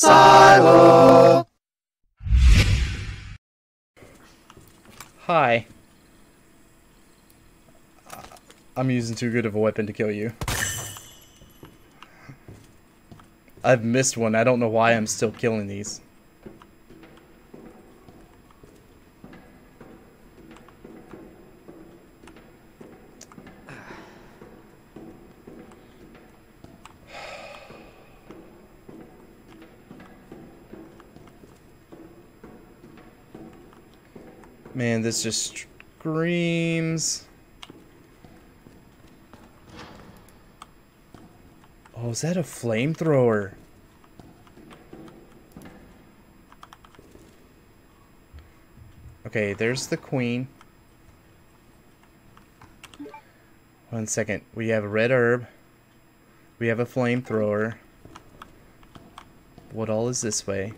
Silo! Hi. I'm using too good of a weapon to kill you. I've missed one. I don't know why I'm still killing these. Man, this just screams. Oh, is that a flamethrower? Okay, there's the queen. One second. We have a red herb. We have a flamethrower. What all is this way?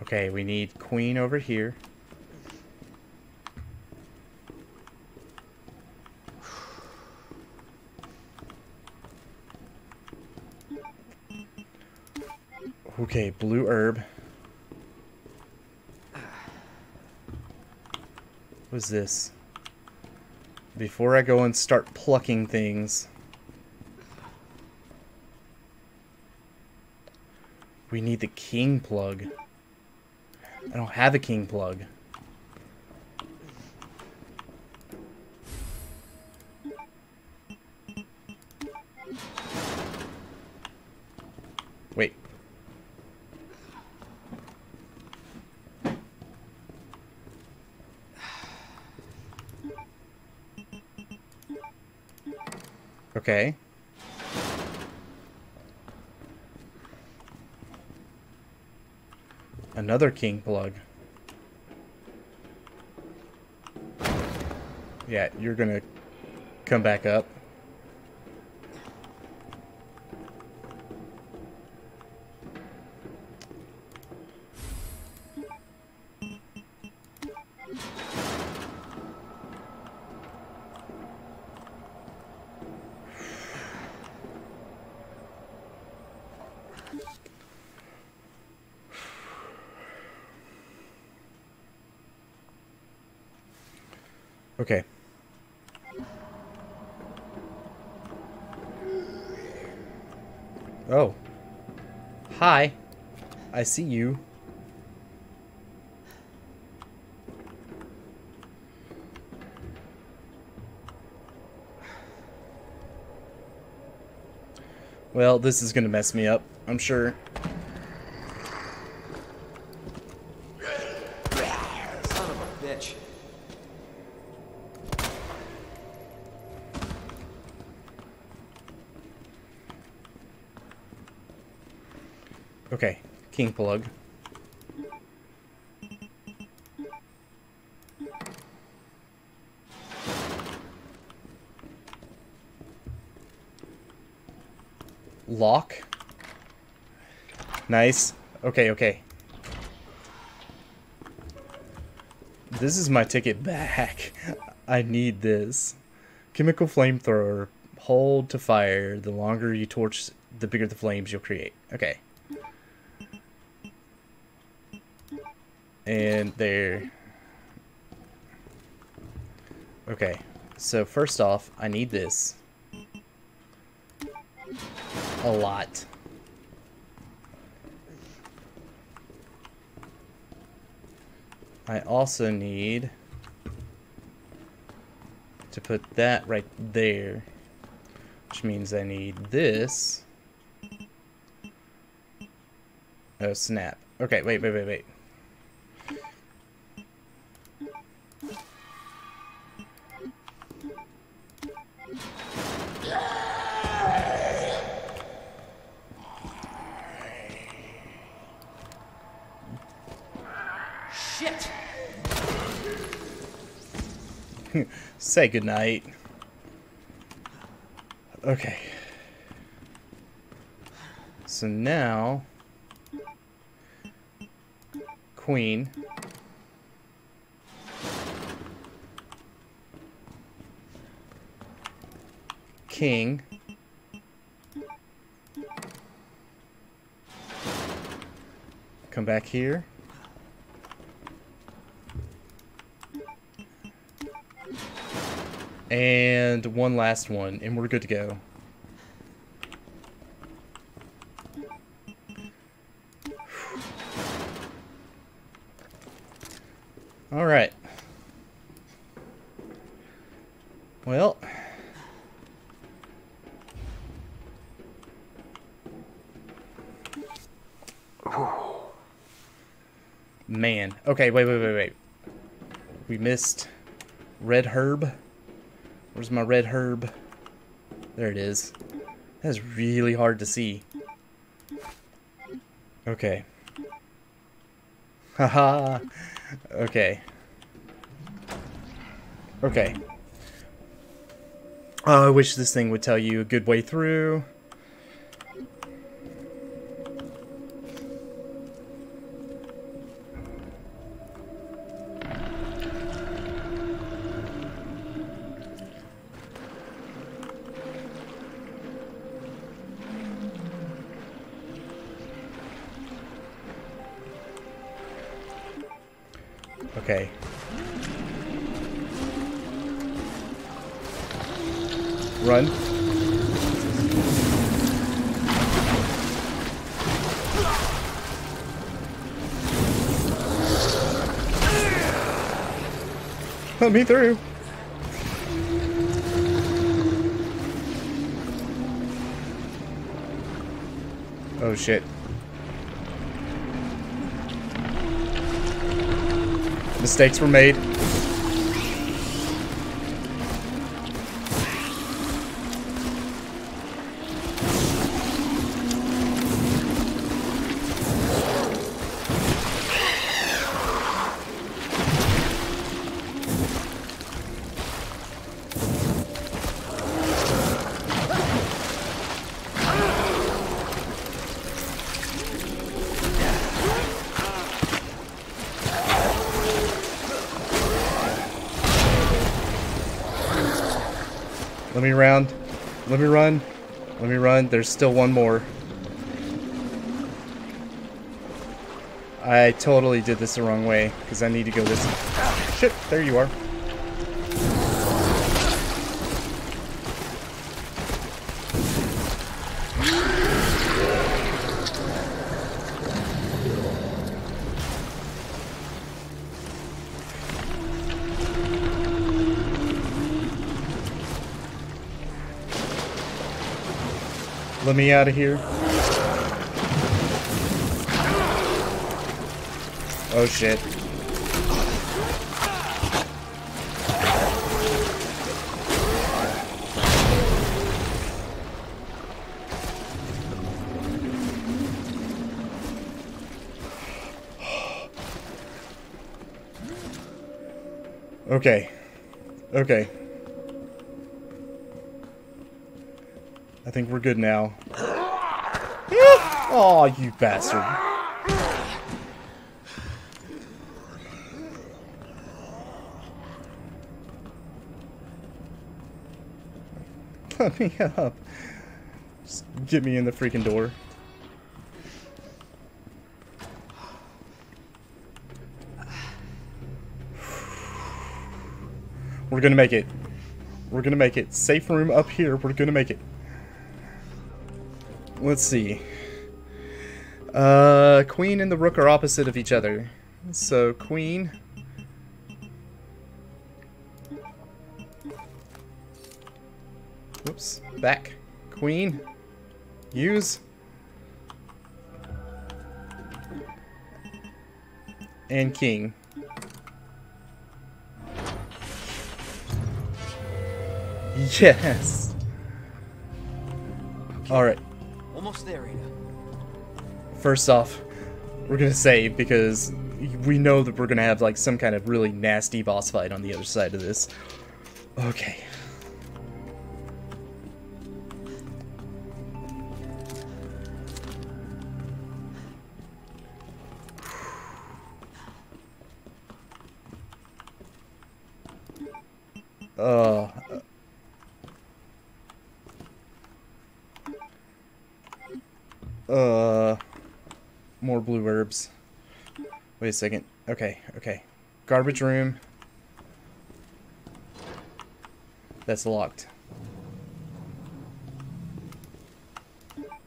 Okay, we need queen over here. Okay, blue herb. What's this? Before I go and start plucking things, we need the king plug. I don't have a king plug. Wait. Okay. Another king plug. Yeah, you're gonna come back up. Okay. Oh. Hi. I see you. Well, this is gonna mess me up, I'm sure. Son of a bitch. Okay, king plug. Lock. Nice. Okay, okay. This is my ticket back. I need this. Chemical flamethrower. Hold to fire. The longer you torch, the bigger the flames you'll create. Okay. And there. Okay, so first off, I need this. A lot. I also need to put that right there, which means I need this. Oh, snap. Okay, wait. Shit. Say goodnight. Okay. So now queen. King. come back here. And one last one, and we're good to go. All right. Well. Man. Okay, wait. We missed red herb. Where's my red herb? There it is. That's really hard to see. Okay. Haha. Okay. Okay. Oh, I wish this thing would tell you a good way through. Okay. Run. Let me through. Oh shit. Mistakes were made. Let me round. Let me run. Let me run. There's still one more. I totally did this the wrong way because I need to go this way. Ah, shit, there you are. Let me out of here. Oh shit. Okay. Okay. I think we're good now. Oh, you bastard. Let me up. Just get me in the freaking door. We're gonna make it. We're gonna make it. Safe room up here. We're gonna make it. Let's see. Queen and the rook are opposite of each other. So, queen. Whoops. Back. Queen. Use. And king. Yes! Okay. Alright. Almost there, Ada. First off, we're gonna save because we know that we're gonna have like some kind of really nasty boss fight on the other side of this. Okay. More blue herbs. Wait a second. Okay, okay. Garbage room. That's locked. Combine.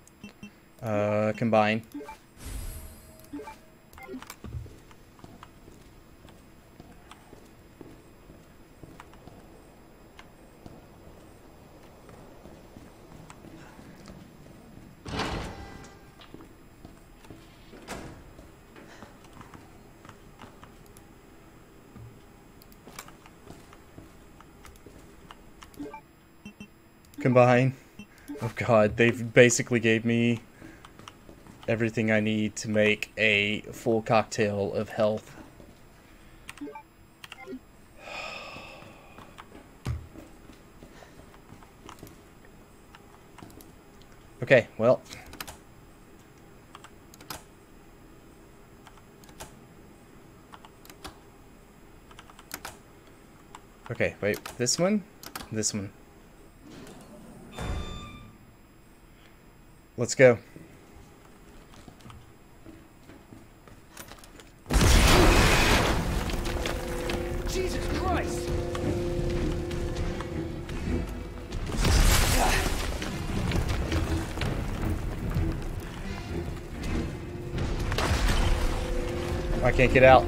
Combine. Oh god, they've basically gave me everything I need to make a full cocktail of health. Okay, well. Okay, wait, this one? This one. Let's go. Jesus Christ! I can't get out.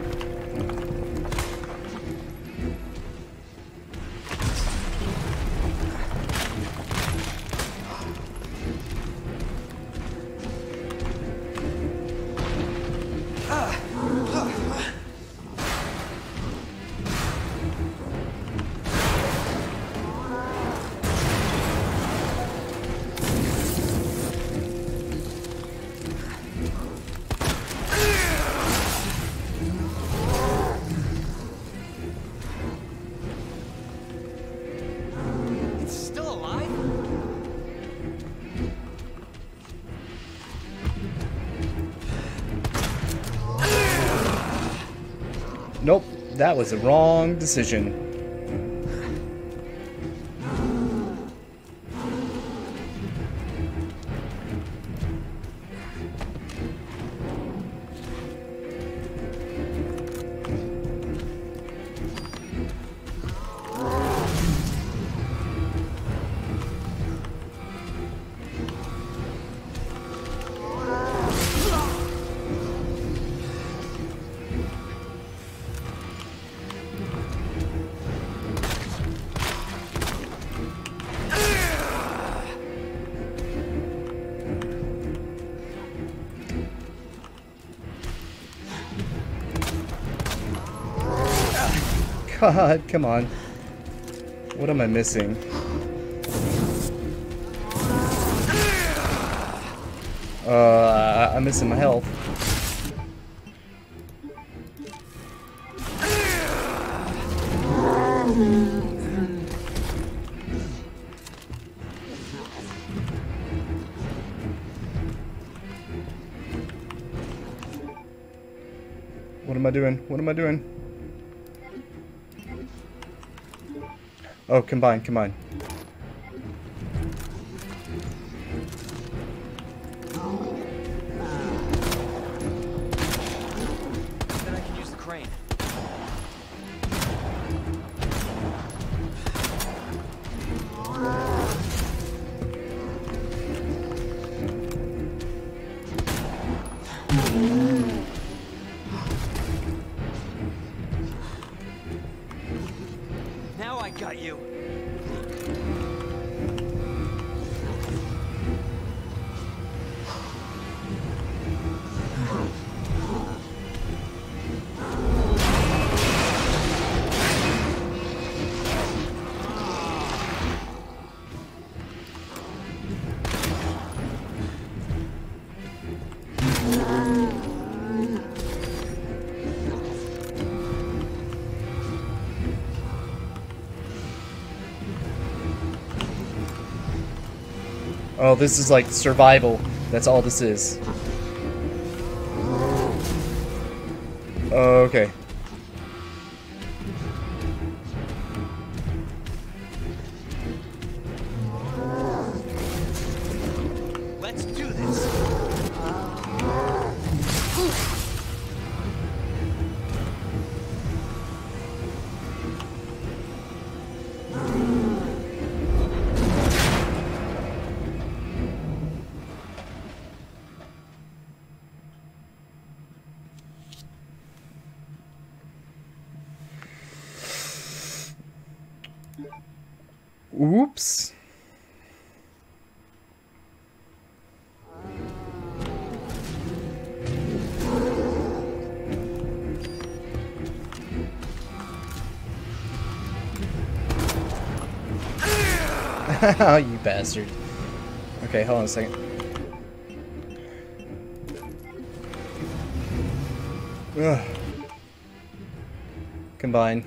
Nope, that was the wrong decision. God, come on. What am I missing? I'm missing my health. What am I doing? What am I doing? Oh, combine, combine. Then I can use the crane. Now I got you. Oh, this is like survival. That's all this is. Okay. Let's do this. Oops. Oh, you bastard. Okay, hold on a second. Ugh. Combine.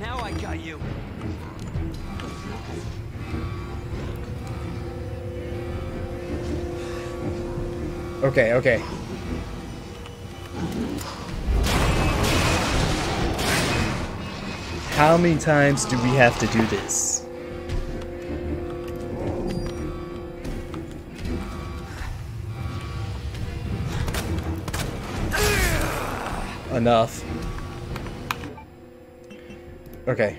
Now I got you. Okay, okay. How many times do we have to do this? Enough. Okay.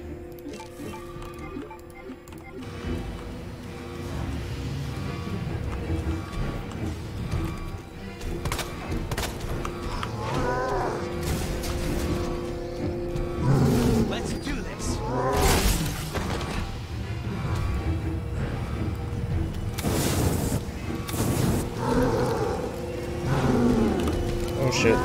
Shit.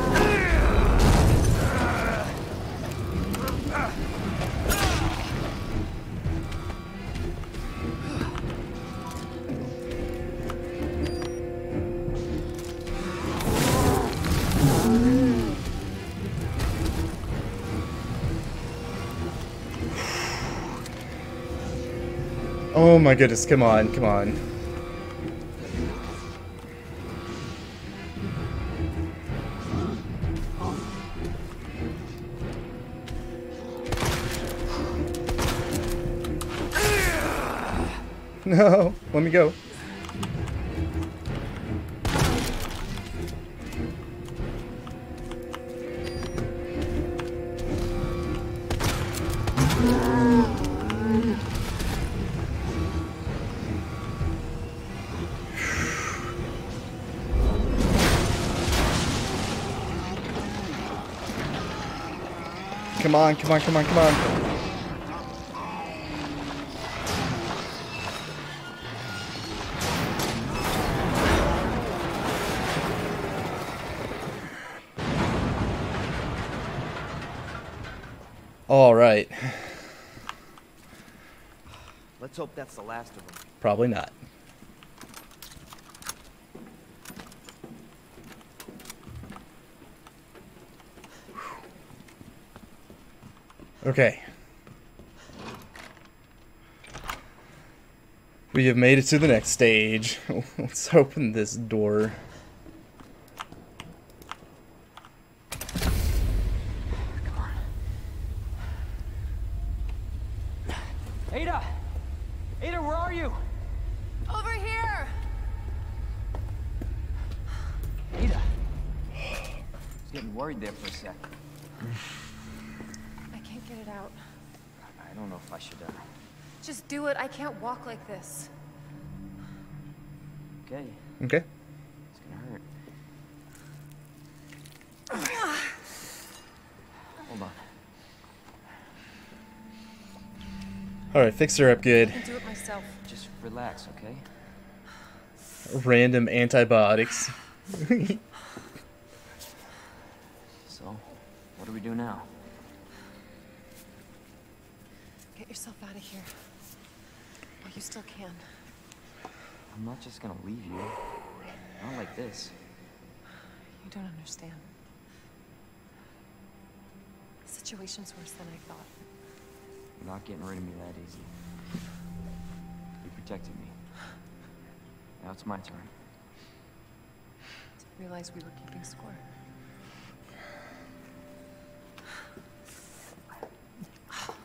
Oh my goodness, come on, come on. No, let me go. Come on, come on, come on, come on. All right. Let's hope that's the last of them. Probably not. Okay. We have made it to the next stage. Let's open this door. Ada! Ada, where are you? Over here! Ada! I was getting worried there for a sec. I can't get it out. I don't know if I should... Just do it. I can't walk like this. Okay. Okay. It's gonna hurt. Hold on. Alright, fix her up good. I can do it myself. Just relax, okay? Random antibiotics. So, what do we do now? Get yourself out of here. Well, you still can. I'm not just gonna leave you. Not like this. You don't understand. The situation's worse than I thought. You're not getting rid of me that easy. You protected me. Now it's my turn. I realized we were keeping score.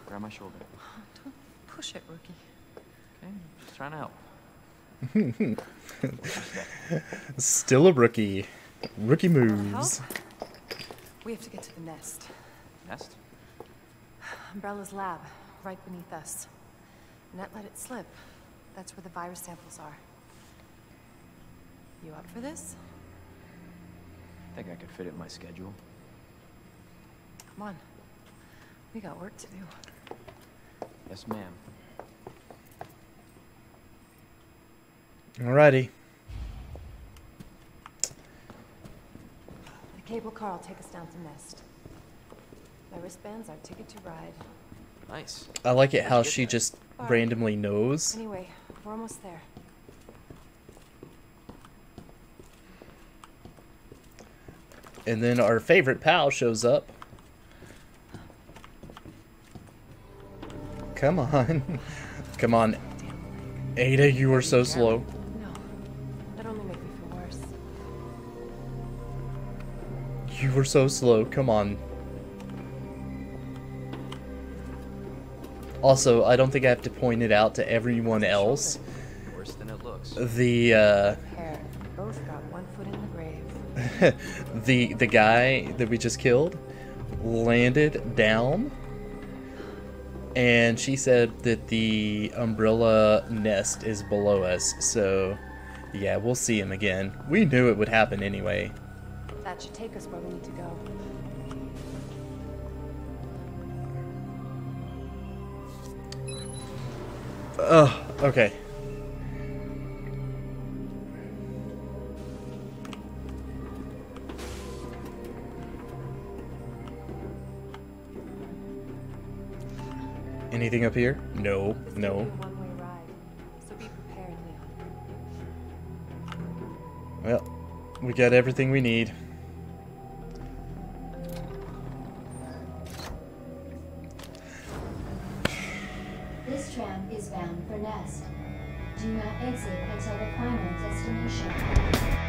Grab my shoulder. Don't push it, rookie. Okay, just trying to help. Still a rookie. Rookie moves. We have to get to the nest. Nest? Umbrella's lab, right beneath us. Net let it slip. That's where the virus samples are. You up for this? I think I could fit it in my schedule. Come on. We got work to do. Yes, ma'am. Alrighty. The cable car will take us down to Nest. My wristband's our ticket to ride. Nice. I like it how she just randomly knows. Anyway, we're almost there. And then our favorite pal shows up. Come on. Come on. Ada, you are so slow. No, that only made me feel worse. You were so slow. Come on. Also, I don't think I have to point it out to everyone else. Worse than it looks. Both got one foot in the grave. The guy that we just killed landed down, and she said that the Umbrella nest is below us. So, yeah, we'll see him again. We knew it would happen anyway. That should take us where we need to go. Oh, okay. Anything up here? No, no. Well, we got everything we need. Bound for Nest. Do not exit until the final destination.